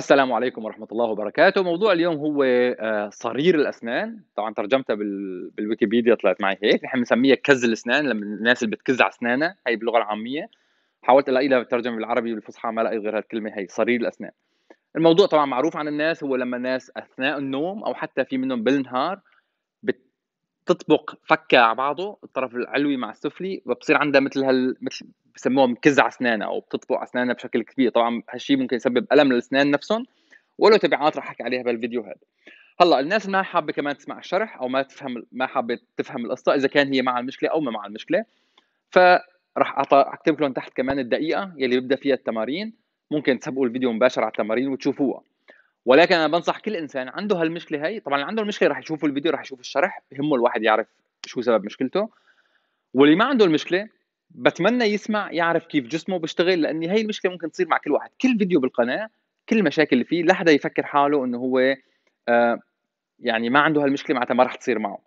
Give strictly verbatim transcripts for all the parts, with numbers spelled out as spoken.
السلام عليكم ورحمة الله وبركاته. موضوع اليوم هو صرير الأسنان، طبعا ترجمتها بالويكيبيديا طلعت معي هيك، نحن بنسميها كز الأسنان، لما الناس اللي بتكز على أسنانها، هي باللغة العامية. حاولت ألاقي لها ترجمة بالعربي والفصحى ما لقيت غير هالكلمة هي صرير الأسنان. الموضوع طبعا معروف عن الناس، هو لما الناس أثناء النوم أو حتى في منهم بالنهار بتطبق فكها على بعضه، الطرف العلوي مع السفلي، وبصير عندها مثل هال مثل بسموها كز على اسنانها او بتطبق على اسنانها بشكل كبير. طبعا هالشيء ممكن يسبب الم للاسنان نفسهم وله تبعات رح احكي عليها بالفيديو هذا. هلا الناس اللي ما حابه كمان تسمع الشرح او ما تفهم ما حابه تفهم القصه اذا كان هي مع المشكله او ما مع المشكله، فرح اكتب لهم تحت كمان الدقيقه يلي ببدا فيها التمارين، ممكن تسبقوا الفيديو مباشره على التمارين وتشوفوها. ولكن انا بنصح كل انسان عنده هالمشكله هي، طبعا اللي عنده المشكله رح يشوفوا الفيديو رح يشوف الشرح، بهمه الواحد يعرف شو سبب مشكلته، واللي ما عنده المشكله بتمنى يسمع يعرف كيف جسمه بيشتغل، لان هي المشكله ممكن تصير مع كل واحد. كل فيديو بالقناه كل المشاكل اللي فيه لا حدا يفكر حاله انه هو آه يعني ما عنده هالمشكله معناتها ما رح تصير معه.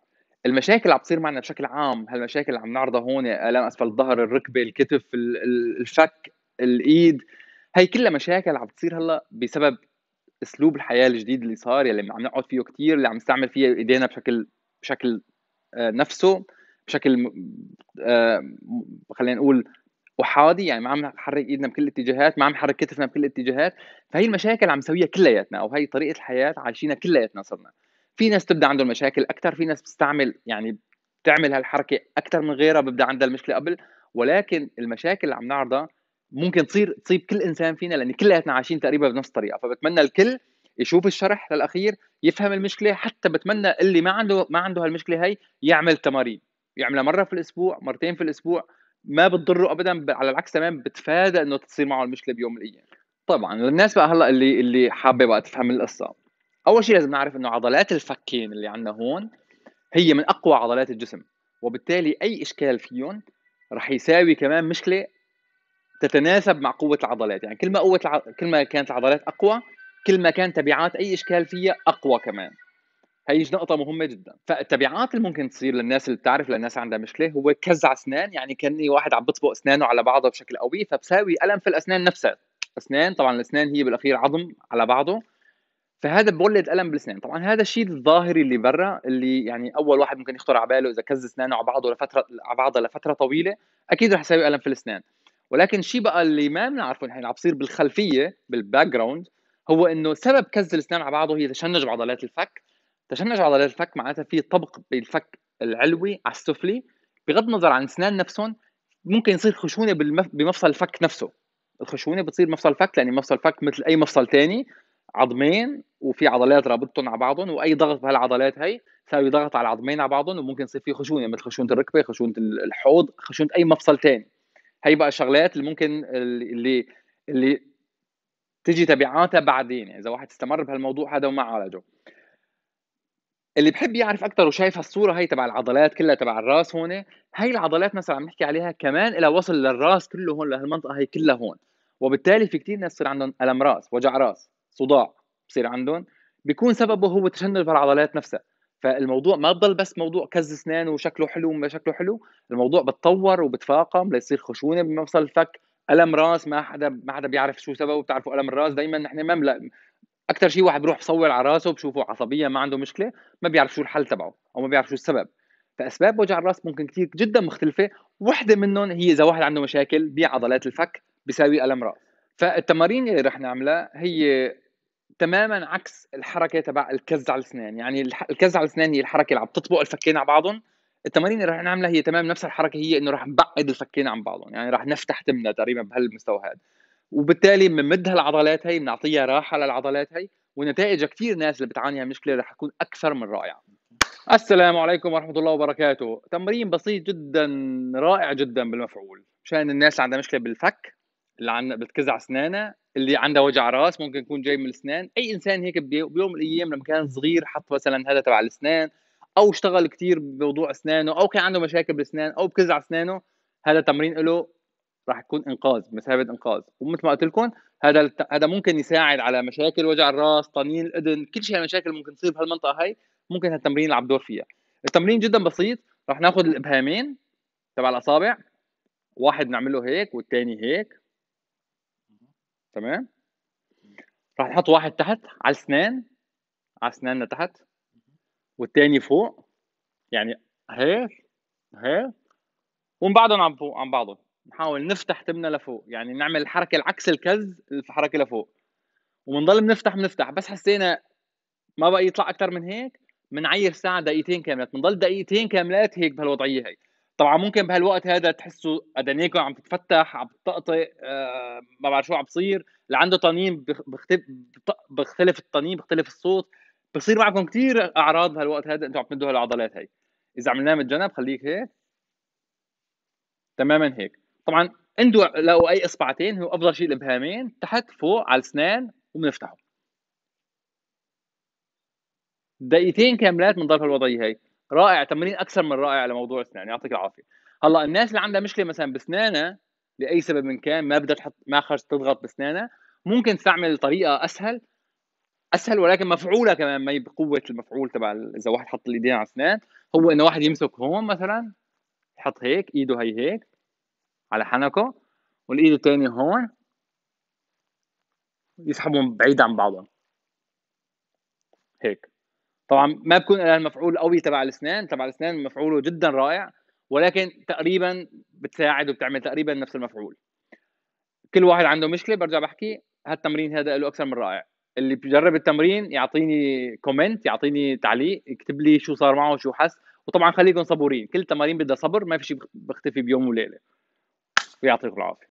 المشاكل اللي عم تصير معنا بشكل عام، هالمشاكل اللي عم نعرضها هون، الام اسفل الظهر، الركبه، الكتف، الفك، الايد، هي كلها مشاكل عم تصير هلا بسبب اسلوب الحياه الجديد اللي صار، يلي عم نقعد فيه كثير، اللي عم نستعمل فيه ايدينا بشكل بشكل آه نفسه بشكل آه خلينا نقول احادي، يعني ما عم نحرك ايدنا بكل الاتجاهات، ما عم نحرك كتفنا بكل الاتجاهات. فهي المشاكل عم نسويها كلياتنا، او هي طريقه الحياه عايشينها كلياتنا صرنا. في ناس تبدا عندهم مشاكل اكثر، في ناس بتستعمل يعني بتعمل هالحركه اكثر من غيرها ببدا عندها المشكله قبل، ولكن المشاكل اللي عم نعرضها ممكن تصير تصيب كل انسان فينا، لان كلياتنا عايشين تقريبا بنفس الطريقه. فبتمنى الكل يشوف الشرح للاخير يفهم المشكله، حتى بتمنى اللي ما عنده ما عنده هالمشكله هي يعمل تمارين، يعملها مره في الاسبوع مرتين في الاسبوع، ما بتضره ابدا، على العكس تمام، بتفادى انه تصير معه المشكله بيوم من الايام. طبعا للناس بقى هلا اللي اللي حابه بقى تفهم القصه، اول شيء لازم نعرف انه عضلات الفكين اللي عندنا هون هي من اقوى عضلات الجسم، وبالتالي اي اشكال فيهم رح يساوي كمان مشكله تتناسب مع قوه العضلات. يعني كل ما قوه الع... كل ما كانت العضلات اقوى كل ما كان تبعات اي اشكال فيها اقوى كمان. هي نقطه مهمه جدا. فالتبعات اللي ممكن تصير للناس اللي بتعرف للناس عندها مشكله هو كزع اسنان، يعني كاني واحد عم بطبق اسنانه على بعضها بشكل قوي، فبساوي الم في الاسنان نفسها. اسنان طبعا الاسنان هي بالاخير عظم على بعضه، فهذا بولد الم بالاسنان. طبعا هذا الشيء الظاهري اللي برا اللي يعني اول واحد ممكن يخطر على باله، اذا كز اسنانه على بعضه لفتره على بعضها لفتره طويله اكيد رح يساوي الم في الاسنان. ولكن شيء بقى اللي ما بنعرفه الحين عم بصير بالخلفيه بالباك جراوند، هو انه سبب كز الاسنان على بعضه هي تشنج بعضلات الفك. تشنج عضلات الفك معناتها في طبق بالفك العلوي على السفلي، بغض النظر عن الاسنان نفسهم ممكن يصير خشونه بالمف... بمفصل الفك نفسه. الخشونه بتصير مفصل الفك، لان مفصل الفك مثل اي مفصل ثاني عظمين وفي عضلات رابطتهم على بعضهم، واي ضغط بهالعضلات هي يساوي ضغط على العظمين على بعضهم، وممكن يصير في خشونه مثل خشونه الركبه، خشونه الحوض، خشونه اي مفصل ثاني. هي بقى الشغلات اللي ممكن اللي اللي تجي تبعاتها بعدين، يعني اذا واحد استمر بهالموضوع هذا وما عالجه. اللي بحب يعرف اكثر وشايف هالصوره هي تبع العضلات كلها تبع الراس هون، هي العضلات مثلا عم نحكي عليها كمان الى وصل للراس كله هون، لهالمنطقه هي كلها هون، وبالتالي في كثير ناس يصير عندهم الم راس، وجع راس، صداع بصير عندهم، بيكون سببه هو تشنج بالعضلات نفسها. فالموضوع ما بضل بس موضوع كز اسنان وشكله حلو وما شكله حلو، الموضوع بتطور وبتفاقم ليصير خشونه بمفصل الفك، الم راس ما حدا ما حدا بيعرف شو سببه. بتعرفوا الم الراس دائما نحن ما اكثر شيء واحد بيروح بصور على راسه بشوفه عصبيا ما عنده مشكله، ما بيعرف شو الحل تبعه او ما بيعرف شو السبب. فاسباب وجع الراس ممكن كثير جدا مختلفه، وحده منهم هي اذا واحد عنده مشاكل بعضلات الفك بيساوي الم راس. فالتمارين اللي رح نعملها هي تماما عكس الحركه تبع الكز على الاسنان، يعني الكز على الاسنان هي الحركه اللي عم تطبق الفكين على بعضهم، التمارين اللي رح نعملها هي تمام نفس الحركه، هي انه رح نبعد الفكين عن بعضهم، يعني رح نفتح تمنا تقريبا بهالمستوى هذا، وبالتالي بنمد هالعضلات هي، بنعطيها راحه للعضلات هي، ونتائج كثير ناس اللي بتعاني من مشكله رح تكون اكثر من رائعه. السلام عليكم ورحمه الله وبركاته. تمرين بسيط جدا رائع جدا بالمفعول، مشان الناس اللي عندها مشكله بالفك، اللي عندها بتكزع اسنانها، اللي عندها وجع راس ممكن يكون جاي من الاسنان، اي انسان هيك بيوم من الايام لما كان صغير حط مثلا هذا تبع الاسنان، او اشتغل كثير بموضوع اسنانه، او كان عنده مشاكل بالاسنان، او بكزع اسنانه، هذا تمرين له راح يكون انقاذ، بمثابه انقاذ. ومثل ما قلت لكم هذا هذا ممكن يساعد على مشاكل وجع الراس، طنين الاذن، كل شيء هالمشاكل ممكن تصير بهالمنطقه هي، ممكن هالتمرين اللي عم بدور فيها. التمرين جدا بسيط، راح ناخذ الابهامين تبع الاصابع، واحد بنعمله هيك والثاني هيك، تمام؟ راح نحط واحد تحت على الاسنان، على اسناننا تحت، والتاني فوق، يعني هيك هيك، ومن بعدهم عن فوق عن بعضهم، نحاول نفتح تمنا لفوق، يعني نعمل الحركه العكس الكز، الحركه لفوق، وبنضل بنفتح بنفتح بس حسينا ما بقى يطلع اكثر من هيك بنعير ساعه دقيقتين كاملات، بنضل دقيقتين كاملات هيك بهالوضعيه هي. طبعا ممكن بهالوقت هذا تحسوا ادانيكم عم تتفتح، عم تطقطق، آه ما بعرف شو عم بصير، اللي عنده طنين بيختلف الطنين، بيختلف الصوت، بصير معكم كثير اعراض بهالوقت هذا انتم عم تمدوا هالعضلات هي. اذا عملناها من الجنب خليك هيك تماما هيك، طبعا اندوا لو اي اصبعتين هو افضل شيء، الابهامين تحت فوق على الاسنان وبنفتحه دقيقتين كاملات من ظرف الوضعيه هي. رائع، تمرين اكثر من رائع لموضوع اسنان، يعطيك العافيه. هلا الناس اللي عندها مشكله مثلا باسنانها لاي سبب من كان ما بدها تحط، ما خرجت تضغط باسنانها، ممكن تستعمل طريقه اسهل اسهل ولكن مفعوله كمان، ما بقوه المفعول تبع اذا واحد حط الايدين على اسنان، هو انه واحد يمسك هون مثلا يحط هيك ايده هي هيك على حنكه، والايد الثانيه هون، يسحبهم بعيد عن بعضهم هيك. طبعا ما بكون المفعول قوي تبع الاسنان، تبع الاسنان مفعوله جدا رائع، ولكن تقريبا بتساعد وبتعمل تقريبا نفس المفعول. كل واحد عنده مشكله، برجع بحكي هالتمرين هذا له اكثر من رائع، اللي بجرب التمرين يعطيني كومنت، يعطيني تعليق، يكتب لي شو صار معه شو حس، وطبعا خليكم صبورين، كل التمارين بدها صبر، ما في شيء بختفي بيوم وليله، ويعطيكم العافيه.